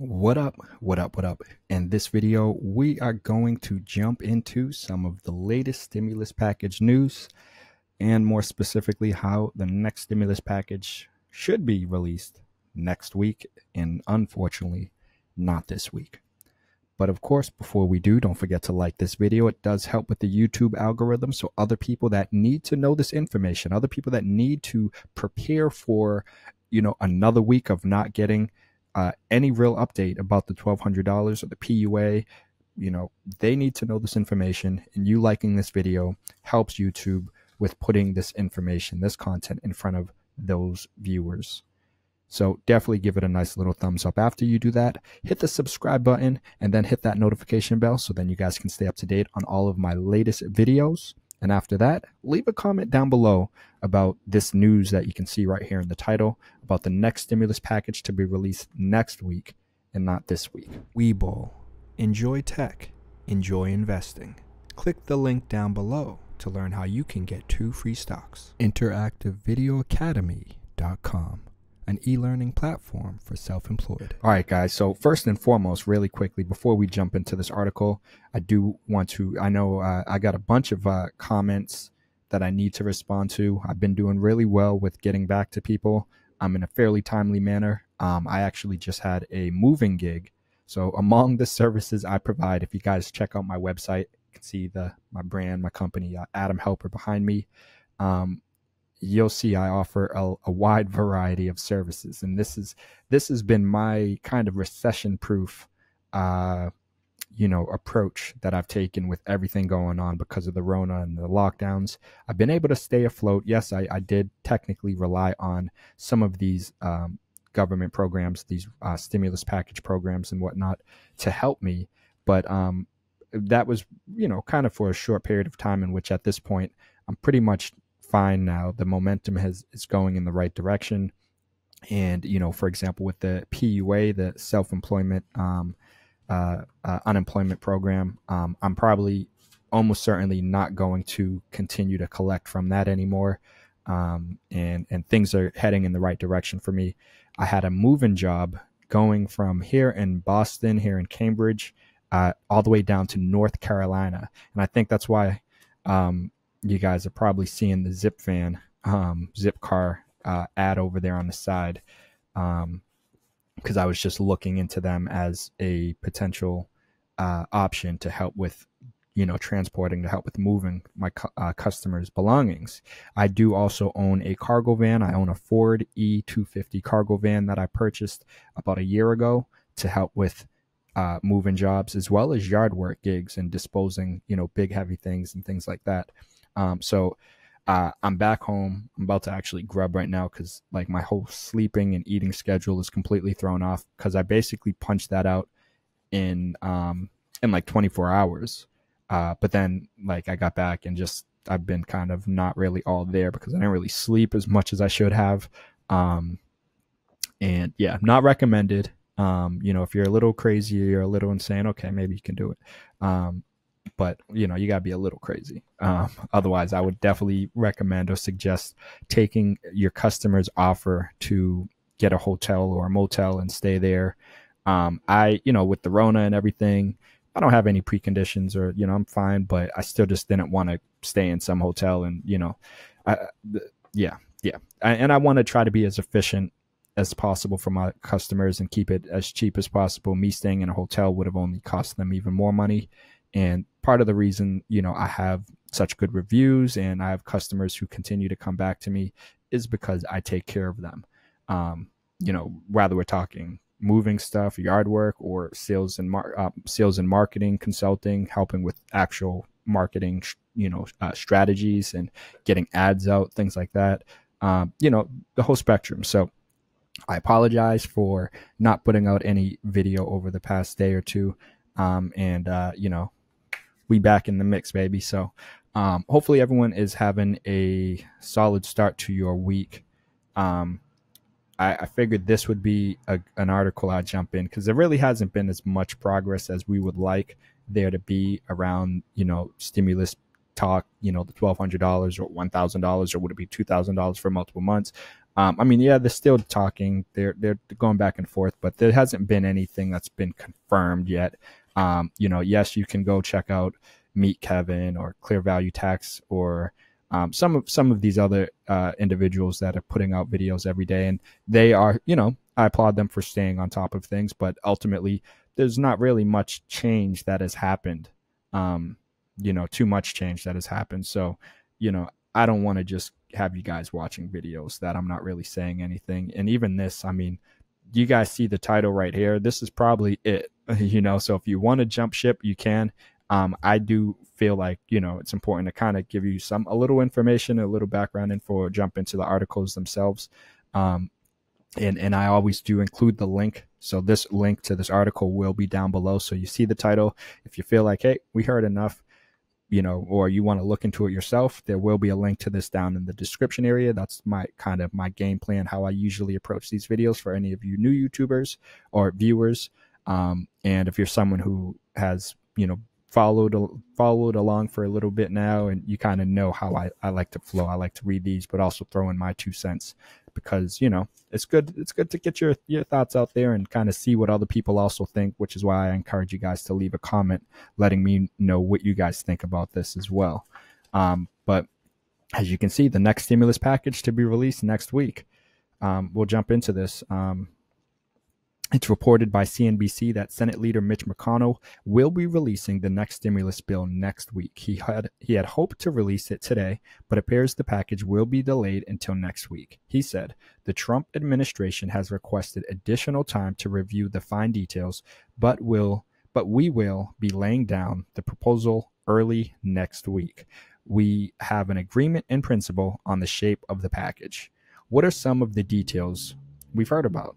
What up? In this video, we are going to jump into some of the latest stimulus package news, and more specifically, how the next stimulus package should be released next week, and unfortunately, not this week. But of course, before we do, don't forget to like this video. It does help with the YouTube algorithm, so other people that need to know this information, other people that need to prepare for, you know, another week of not getting any real update about the $1,200 or the PUA, you know, they need to know this information, and you liking this video helps YouTube with putting this information, this content in front of those viewers. So definitely give it a nice little thumbs up after you do that. Hit the subscribe button and then hit that notification bell so then you guys can stay up to date on all of my latest videos. And after that, leave a comment down below about this news that you can see right here in the title about the next stimulus package to be released next week and not this week. Webull. Enjoy tech. Enjoy investing. Click the link down below to learn how you can get 2 free stocks. InteractiveVideoAcademy.com, an e-learning platform for self-employed. All right, guys. So first and foremost, really quickly, before we jump into this article, I do want to, I know I got a bunch of comments that I need to respond to. I've been doing really well with getting back to people in a fairly timely manner. I actually just had a moving gig. So among the services I provide, if you guys check out my website, you can see my brand, my company, A Dam Helper behind me. You'll see I offer a wide variety of services, and this has been my kind of recession-proof, you know, approach that I've taken with everything going on because of the Rona and the lockdowns. I've been able to stay afloat. Yes, I did technically rely on some of these government programs, these stimulus package programs and whatnot to help me, but that was, you know, kind of for a short period of time. In which, at this point, I'm pretty much fine now. The momentum is going in the right direction, and you know, for example, with the PUA, the self-employment unemployment program, I'm probably almost certainly not going to continue to collect from that anymore, and things are heading in the right direction for me. I had a move-in job going from here in Boston, here in Cambridge, all the way down to North Carolina, and I think that's why you guys are probably seeing the Zip van, Zip car ad over there on the side, because I was just looking into them as a potential option to help with, you know, transporting, to help with moving my customers' belongings. I do also own a cargo van. I own a Ford E250 cargo van that I purchased about a year ago to help with moving jobs, as well as yard work gigs and disposing, you know, big heavy things and things like that. So I'm back home. I'm about to actually grub right now because like my whole sleeping and eating schedule is completely thrown off because I basically punched that out in like 24 hours. But then like I got back and just I've been kind of not really all there because I didn't really sleep as much as I should have. And yeah, not recommended. You know, if you're a little crazy, you're a little insane, okay, maybe you can do it. But you know, you gotta be a little crazy. Otherwise I would definitely recommend or suggest taking your customer's offer to get a hotel or a motel and stay there. I, you know, with the Rona and everything, I don't have any preconditions or, you know, I'm fine, but I still just didn't want to stay in some hotel and, you know, and I want to try to be as efficient as possible for my customers and keep it as cheap as possible. Me staying in a hotel would have only cost them even more money. And part of the reason, you know, I have such good reviews and I have customers who continue to come back to me is because I take care of them. You know, whether we're talking moving stuff, yard work, or sales and marketing consulting, helping with actual marketing, you know, strategies and getting ads out, things like that. You know, the whole spectrum. So I apologize for not putting out any video over the past day or two. You know, we back in the mix, baby. So hopefully everyone is having a solid start to your week. I figured this would be an article I'd jump in because there really hasn't been as much progress as we would like there to be around, you know, stimulus talk, you know, the $1,200 or $1,000, or would it be $2,000 for multiple months? I mean, yeah, they're still talking. They're going back and forth, but there hasn't been anything that's been confirmed yet. You know, yes, you can go check out Meet Kevin or Clear Value Tax or some of these other individuals that are putting out videos every day, and they are, you know, I applaud them for staying on top of things, but ultimately there's not really much change that has happened. You know, too much change that has happened. So, you know, I don't want to just have you guys watching videos that I'm not really saying anything. And even this, I mean, you guys see the title right here. This is probably it, you know, so if you want to jump ship, you can. I do feel like, you know, it's important to kind of give you a little information, a little background info, or jump into the articles themselves. And I always do include the link. So this link to this article will be down below. So you see the title. If you feel like, hey, we heard enough, you know, or you want to look into it yourself, there will be a link to this down in the description area. That's my game plan, how I usually approach these videos for any of you new YouTubers or viewers. And if you're someone who has, you know, followed along for a little bit now, and you kind of know how I like to flow. I like to read these, but also throw in my 2 cents because, you know, it's good. It's good to get your thoughts out there and kind of see what other people also think, which is why I encourage you guys to leave a comment letting me know what you guys think about this as well. But as you can see, the next stimulus package to be released next week. We'll jump into this. It's reported by CNBC that Senate leader Mitch McConnell will be releasing the next stimulus bill next week. He had hoped to release it today, but appears the package will be delayed until next week. He said the Trump administration has requested additional time to review the fine details, but we will be laying down the proposal early next week. We have an agreement in principle on the shape of the package. What are some of the details we've heard about?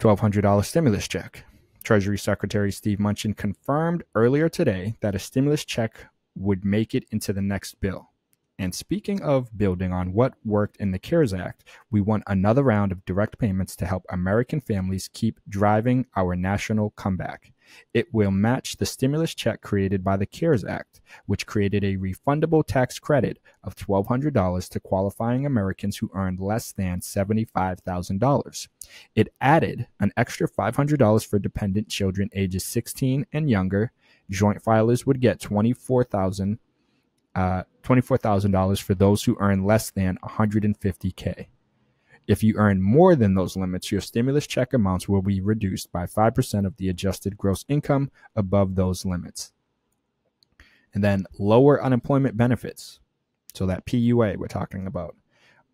$1,200 stimulus check. Treasury Secretary Steve Mnuchin confirmed earlier today that a stimulus check would make it into the next bill. And speaking of building on what worked in the CARES Act, we want another round of direct payments to help American families keep driving our national comeback. It will match the stimulus check created by the CARES Act, which created a refundable tax credit of $1,200 to qualifying Americans who earned less than $75,000. It added an extra $500 for dependent children ages 16 and younger. Joint filers would get $24,000 for those who earn less than $150K. If you earn more than those limits, your stimulus check amounts will be reduced by 5% of the adjusted gross income above those limits. And then lower unemployment benefits. So that PUA we're talking about.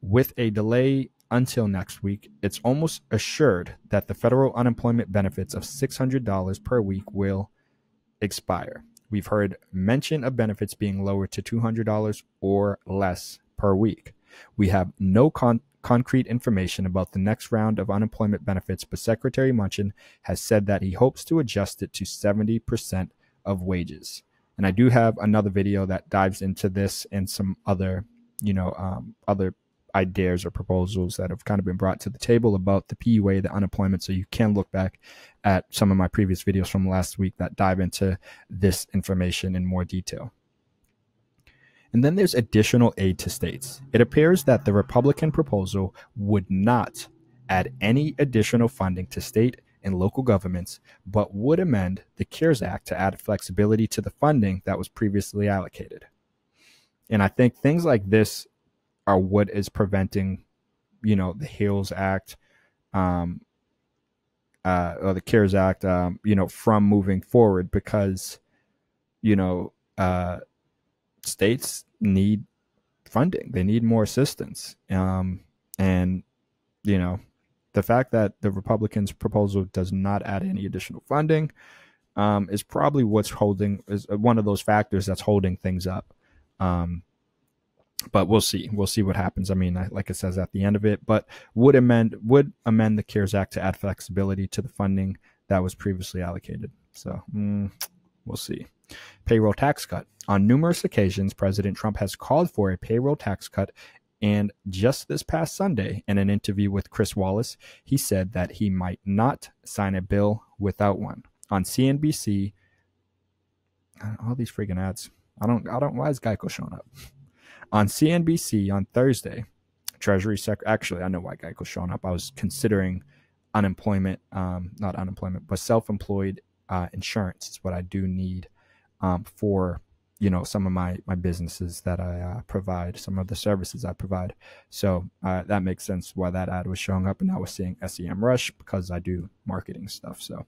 With a delay until next week, it's almost assured that the federal unemployment benefits of $600 per week will expire. We've heard mention of benefits being lowered to $200 or less per week. We have no concrete information about the next round of unemployment benefits, but Secretary Mnuchin has said that he hopes to adjust it to 70% of wages. And I do have another video that dives into this and some other, you know, other ideas or proposals that have kind of been brought to the table about the PUA, the unemployment. So you can look back at some of my previous videos from last week that dive into this information in more detail. And then there's additional aid to states. It appears that the Republican proposal would not add any additional funding to state and local governments, but would amend the CARES Act to add flexibility to the funding that was previously allocated. And I think things like this are what is preventing, you know, the HEALS Act or the CARES Act, you know, from moving forward because, you know, states need funding. They need more assistance. And, you know, the fact that the Republicans' proposal does not add any additional funding is probably is one of those factors that's holding things up. But we'll see. We'll see what happens. I mean, like it says at the end of it, but would amend the CARES Act to add flexibility to the funding that was previously allocated. So we'll see. Payroll tax cut. On numerous occasions, President Trump has called for a payroll tax cut, and just this past Sunday, in an interview with Chris Wallace, he said that he might not sign a bill without one. On CNBC, all these freaking ads. Why is Geico showing up? On CNBC on Thursday, Treasury Secretary, actually, I know why Geico's showing up. I was considering unemployment, not unemployment, but self-employed insurance is what I do need for, you know, some of my businesses that I provide, some of the services I provide. So that makes sense why that ad was showing up, and I was seeing SEMrush because I do marketing stuff. So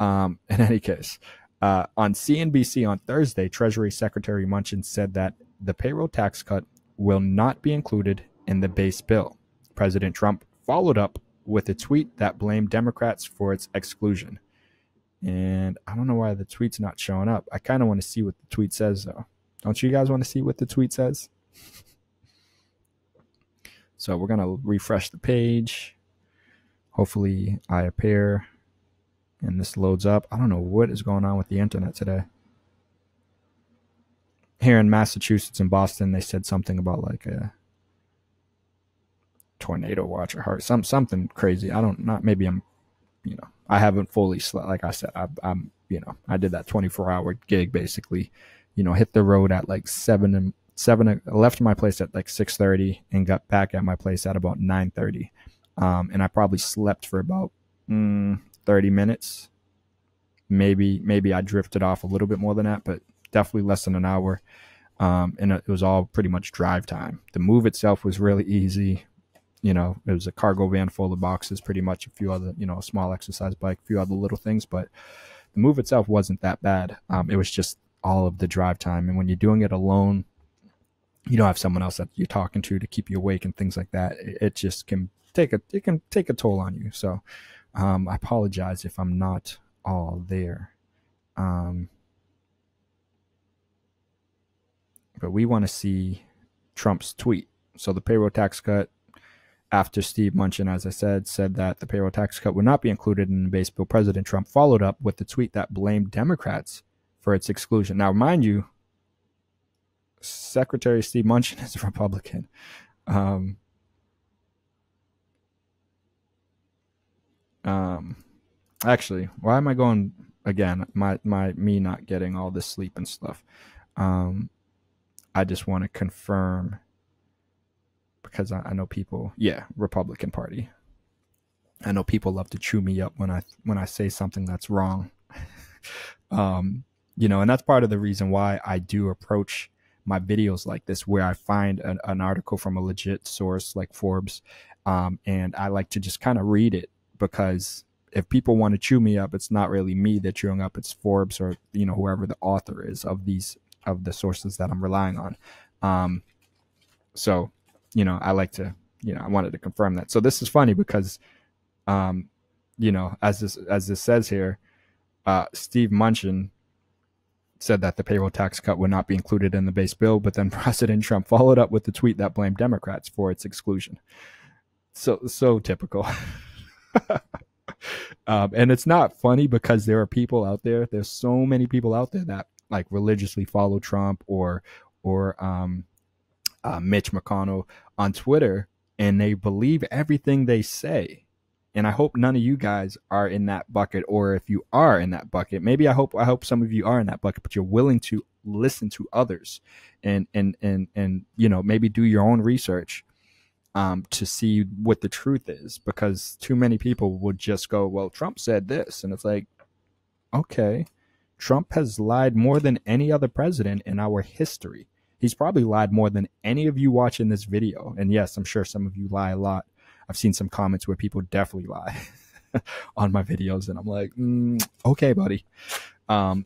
in any case, on CNBC on Thursday, Treasury Secretary Mnuchin said that the payroll tax cut will not be included in the base bill. President Trump followed up with a tweet that blamed Democrats for its exclusion. And I don't know why the tweet's not showing up. I kind of want to see what the tweet says, though. Don't you guys want to see what the tweet says? So we're going to refresh the page. Hopefully I appear and this loads up. I don't know what is going on with the internet today. Here in Massachusetts and Boston, they said something about like a tornado watch or something crazy. I don't know. Maybe I'm, you know, I haven't fully slept. Like I said, I'm, you know, I did that 24-hour gig basically, you know, hit the road at like 7, left my place at like 6:30 and got back at my place at about 9:30. And I probably slept for about 30 minutes. Maybe I drifted off a little bit more than that, but definitely less than an hour. And it was all pretty much drive time. The move itself was really easy. You know, it was a cargo van full of boxes, pretty much a few other, you know, a small exercise bike, a few other little things, but the move itself wasn't that bad. It was just all of the drive time. And when you're doing it alone, you don't have someone else that you're talking to keep you awake and things like that. It just can take a toll on you. So, I apologize if I'm not all there. But we want to see Trump's tweet. So the payroll tax cut, after Steve Mnuchin, as I said that the payroll tax cut would not be included in the base bill, President Trump followed up with a tweet that blamed Democrats for its exclusion. Now, mind you, Secretary Steve Mnuchin is a Republican. Actually, why am I going again? Me not getting all this sleep and stuff. I just want to confirm, because I know people, yeah, Republican Party. I know people love to chew me up when I say something that's wrong. You know, and that's part of the reason why I do approach my videos like this, where I find an article from a legit source like Forbes. And I like to just kind of read it, because if people want to chew me up, it's not really me they're chewing up. It's Forbes or, you know, whoever the author is of the sources that I'm relying on. So, you know, I like to, you know, I wanted to confirm that. So this is funny because, you know, as this says here, Steve Mnuchin said that the payroll tax cut would not be included in the base bill, but then President Trump followed up with the tweet that blamed Democrats for its exclusion. So typical. And it's not funny because there are people out there. There's so many people out there that like religiously follow Trump or Mitch McConnell on Twitter, and they believe everything they say. And I hope none of you guys are in that bucket, or if you are in that bucket, maybe I hope some of you are in that bucket, but you're willing to listen to others and you know, maybe do your own research to see what the truth is, because too many people would just go, well, Trump said this, and it's like, okay, Trump has lied more than any other president in our history. He's probably lied more than any of you watching this video. And yes, I'm sure some of you lie a lot. I've seen some comments where people definitely lie on my videos, and I'm like, okay, buddy.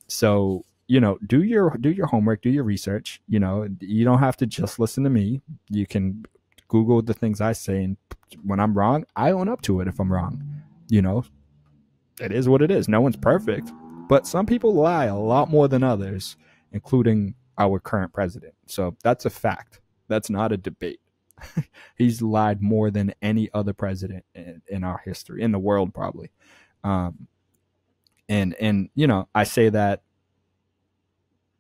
So, you know, do your homework, do your research. You know, you don't have to just listen to me. You can Google the things I say, and when I'm wrong, I own up to it if I'm wrong. You know, it is what it is. No one's perfect, but some people lie a lot more than others, including our current president. So that's a fact. That's not a debate. He's lied more than any other president in our history, in the world, probably. And, you know, I say that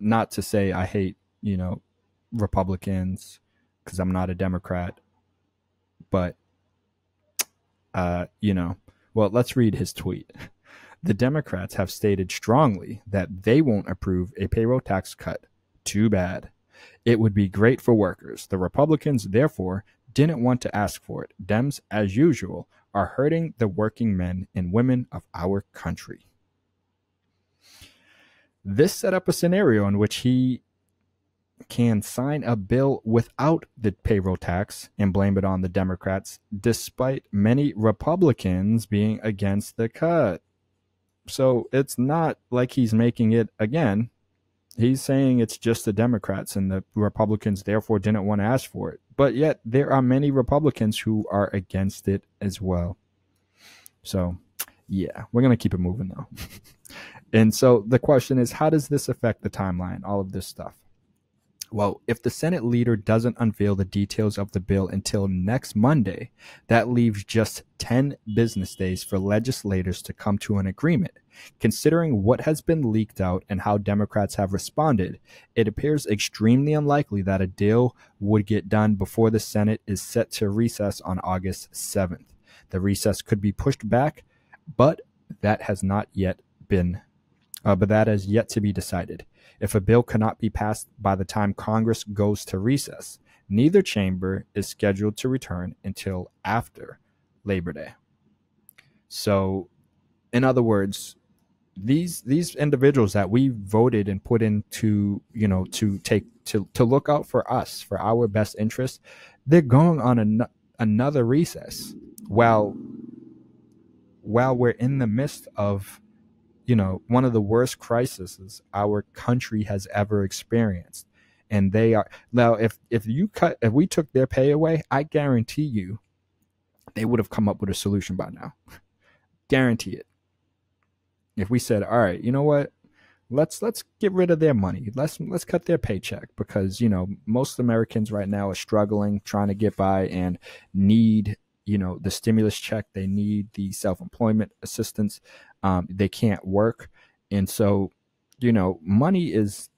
not to say I hate, you know, Republicans, because I'm not a Democrat, but, you know, well, let's read his tweet. The Democrats have stated strongly that they won't approve a payroll tax cut. Too bad. It would be great for workers. The Republicans, therefore, didn't want to ask for it. Dems, as usual, are hurting the working men and women of our country. This set up a scenario in which he can sign a bill without the payroll tax and blame it on the Democrats, despite many Republicans being against the cut. So it's not like he's making it again. He's saying it's just the Democrats and the Republicans therefore didn't want to ask for it. But yet there are many Republicans who are against it as well. So yeah, we're going to keep it moving though. And so the question is, how does this affect the timeline, all of this stuff? Well, if the Senate leader doesn't unveil the details of the bill until next Monday, that leaves just 10 business days for legislators to come to an agreement. Considering what has been leaked out and how Democrats have responded, it appears extremely unlikely that a deal would get done before the Senate is set to recess on August 7th. The recess could be pushed back, but that has not yet been to be decided. If a bill cannot be passed by the time Congress goes to recess, neither chamber is scheduled to return until after Labor Day. So, in other words, these individuals that we voted and put into, you know, to look out for us, for our best interests, they're going on another recess while we're in the midst of, you know, one of the worst crises our country has ever experienced. And they are now, if we took their pay away, I guarantee you they would have come up with a solution by now. Guarantee it. If we said, all right, you know what, let's get rid of their money. Let's cut their paycheck because, you know, most Americans right now are struggling, trying to get by and need, you know, the stimulus check. They need the self-employment assistance. They can't work. And so, you know, money is,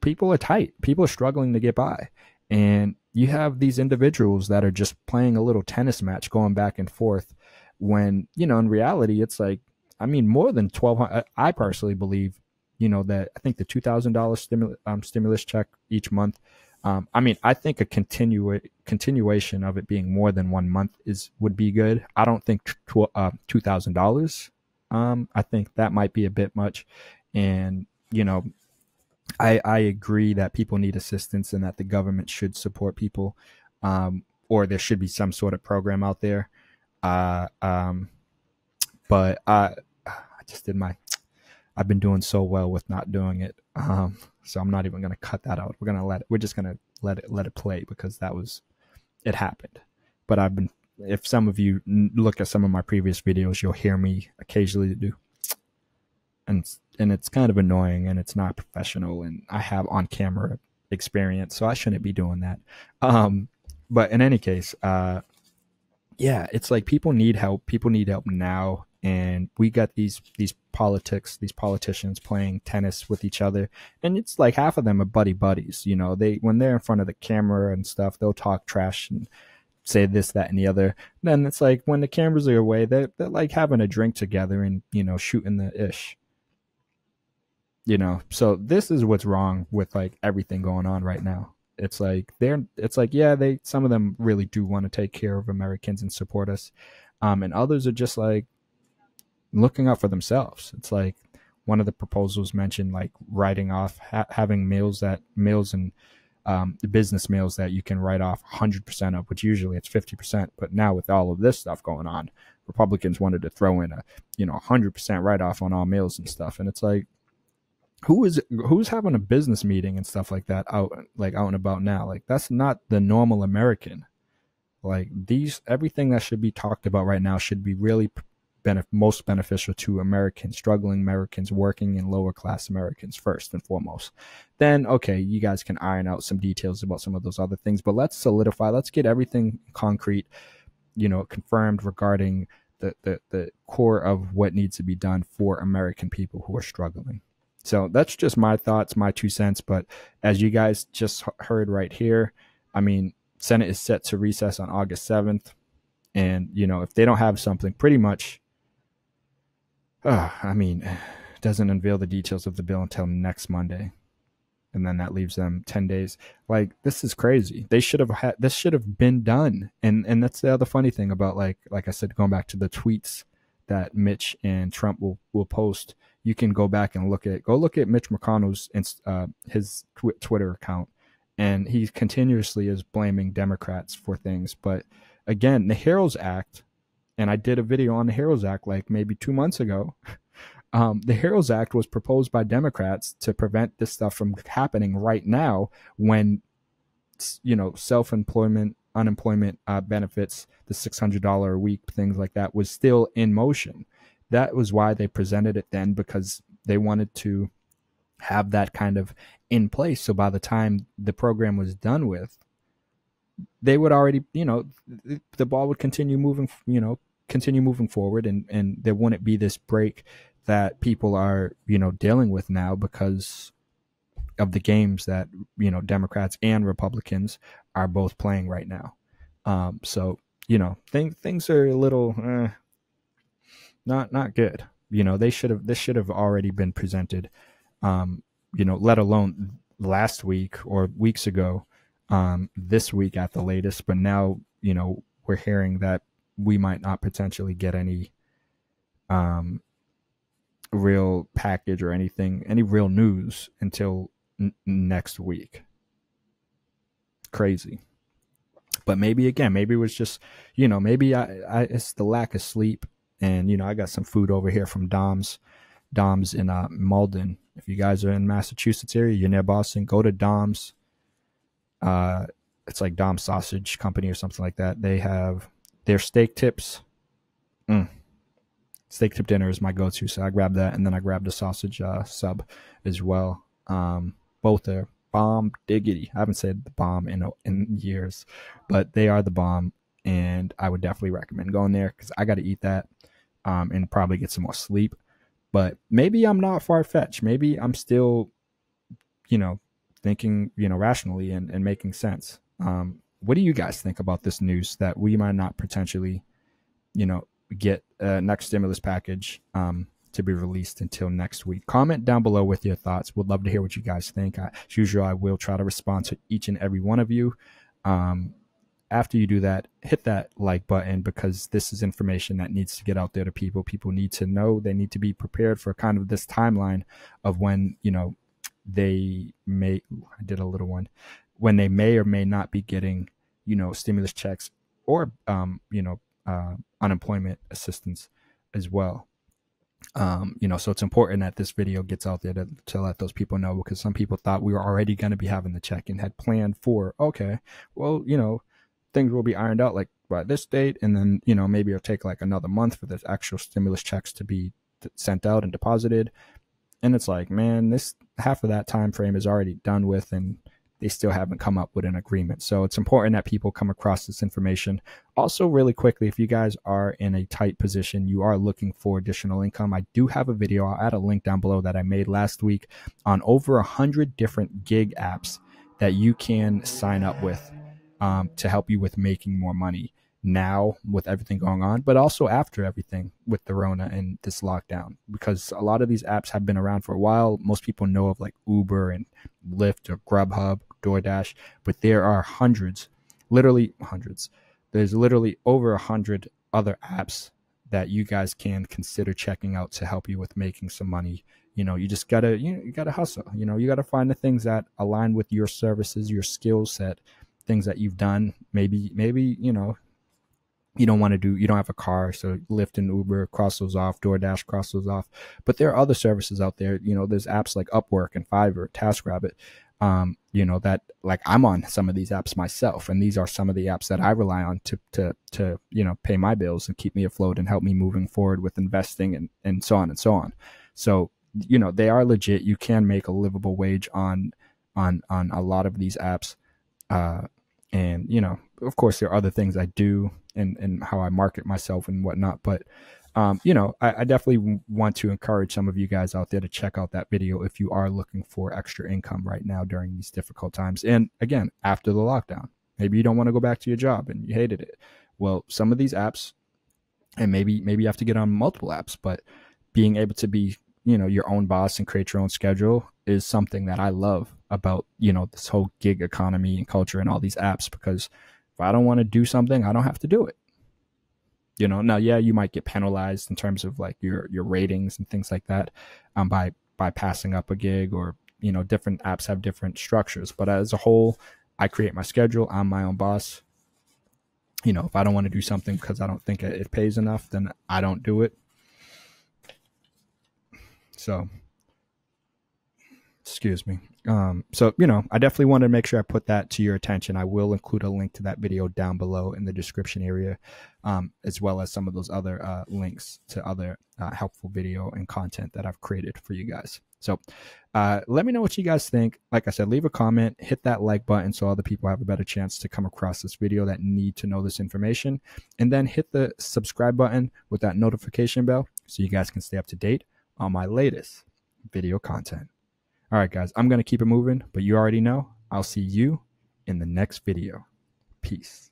people are tight. People are struggling to get by. And you have these individuals that are just playing a little tennis match going back and forth when, you know, in reality, it's like, I mean, more than 1,200, I personally believe, you know, that I think the $2,000 stimulus check each month, I mean, I think a continuation of it being more than 1 month would be good. I don't think $2,000. I think that might be a bit much. And, you know, I agree that people need assistance and that the government should support people, or there should be some sort of program out there. But I just did my, I've been doing so well with not doing it. So I'm not even going to cut that out. We're just going to let it play because it happened. But I've been, if some of you look at some of my previous videos, you'll hear me occasionally do. And it's kind of annoying and it's not professional and I have on camera experience, so I shouldn't be doing that. But in any case, yeah, it's like people need help. People need help now. And we got these politicians playing tennis with each other. And it's like half of them are buddy buddies. You know, when they're in front of the camera and stuff, they'll talk trash and say this, that, and the other. Then it's like when the cameras are away, they're like having a drink together and, you know, shooting the ish. You know, so this is what's wrong with like everything going on right now. It's like yeah, some of them really do want to take care of Americans and support us. And others are just like looking out for themselves. It's like one of the proposals mentioned like writing off having meals and the business meals that you can write off 100% of, which usually it's 50%. But now with all of this stuff going on, Republicans wanted to throw in a, you know, 100% write off on all meals and stuff. And it's like, who's having a business meeting and stuff like that out and about now? Like that's not the normal American. Like everything that should be talked about right now should be really most beneficial to Americans, struggling Americans, working and lower class Americans first and foremost. Then, okay, you guys can iron out some details about some of those other things, but let's solidify, let's get everything concrete, you know, confirmed regarding the core of what needs to be done for American people who are struggling. So that's just my thoughts, my 2 cents. But as you guys just heard right here, I mean, Senate is set to recess on August 7th. And, you know, if they don't have something pretty much, I mean, doesn't unveil the details of the bill until next Monday. and then that leaves them 10 days. Like, this is crazy. They should have had, this should have been done. And that's the other funny thing about, like I said, going back to the tweets that Mitch and Trump will post, you can go back and look at, go look at Mitch McConnell's, his Twitter account. And he continuously is blaming Democrats for things. But again, the HEROES Act, and I did a video on the HEROES Act like maybe 2 months ago. The HEROES Act was proposed by Democrats to prevent this stuff from happening right now, when, you know, self-employment, unemployment benefits, the $600 a week, things like that, was still in motion. That was why they presented it then, because they wanted to have that kind of in place. So by the time the program was done with, they would already, you know, the ball would continue moving, you know, continue moving forward, and there wouldn't be this break that people are, you know, dealing with now because of the games that, you know, Democrats and Republicans are both playing right now. So, you know, things are a little not good. You know, this should have already been presented, you know, let alone last week or weeks ago, this week at the latest. But now, you know, we're hearing that we might not potentially get any real package or anything, any real news until next week. Crazy. But maybe, again, maybe it was just, you know, maybe it's the lack of sleep. And, you know, I got some food over here from Dom's in Malden. If you guys are in Massachusetts area, you're near Boston, go to Dom's. It's like Dom's Sausage Company or something like that. They have their steak tips. Steak tip dinner is my go-to, so I grabbed that, and then I grabbed a sausage sub as well. Both are bomb diggity. I haven't said the bomb in years, but they are the bomb, and I would definitely recommend going there because I got to eat that and probably get some more sleep. But maybe I'm not far-fetched. Maybe I'm still, you know, thinking, you know, rationally and making sense. What do you guys think about this news that we might not potentially, you know, get next stimulus package to be released until next week? Comment down below with your thoughts. Would love to hear what you guys think. As usual, I will try to respond to each and every one of you. After you do that, hit that like button, because this is information that needs to get out there to people. People need to know. They need to be prepared for kind of this timeline of when, you know, they may, I did a little one, when they may or may not be getting, you know, stimulus checks or, you know, unemployment assistance as well. You know, so it's important that this video gets out there to let those people know, because some people thought we were already going to be having the check and had planned for, okay, well, you know, things will be ironed out like by this date. And then, you know, maybe it'll take like another month for the actual stimulus checks to be sent out and deposited. And it's like, man, this half of that time frame is already done with, and they still haven't come up with an agreement. So it's important that people come across this information. Also, really quickly, if you guys are in a tight position, you are looking for additional income, I do have a video. I'll add a link down below that I made last week on over 100 different gig apps that you can sign up with to help you with making more money now with everything going on, but also after everything with the Rona and this lockdown, because a lot of these apps have been around for a while. Most people know of like Uber and Lyft or Grubhub, DoorDash, but there are hundreds, literally hundreds. There's literally over 100 other apps that you guys can consider checking out to help you with making some money. You know, you just gotta, you know, you gotta hustle. You know, you gotta find the things that align with your services, your skill set, things that you've done. Maybe, you know, you don't want to do, you don't have a car, so Lyft and Uber, cross those off. DoorDash, cross those off. But there are other services out there. You know, there's apps like Upwork and Fiverr, TaskRabbit. You know, that, like, I'm on some of these apps myself, and these are some of the apps that I rely on to you know, pay my bills and keep me afloat and help me moving forward with investing and so on and so on. So, you know, they are legit. You can make a livable wage on a lot of these apps. And, you know, of course there are other things I do and how I market myself and whatnot, but you know, I definitely want to encourage some of you guys out there to check out that video if you are looking for extra income right now during these difficult times. And again, after the lockdown, maybe you don't want to go back to your job and you hated it. Well, some of these apps, and maybe you have to get on multiple apps, but being able to be, you know, your own boss and create your own schedule is something that I love. about, you know, this whole gig economy and culture and all these apps, because if I don't want to do something, I don't have to do it. You know, now, yeah, you might get penalized in terms of like your ratings and things like that, by passing up a gig, or, you know, different apps have different structures, but as a whole, I create my schedule. I'm my own boss. You know, if I don't want to do something because I don't think it pays enough, then I don't do it. So, excuse me. So, you know, I definitely want to make sure I put that to your attention. I will include a link to that video down below in the description area, as well as some of those other links to other helpful video and content that I've created for you guys. So let me know what you guys think. Like I said, leave a comment, hit that like button so other people have a better chance to come across this video that need to know this information. And then hit the subscribe button with that notification bell so you guys can stay up to date on my latest video content. All right, guys, I'm going to keep it moving, but you already know. I'll see you in the next video. Peace.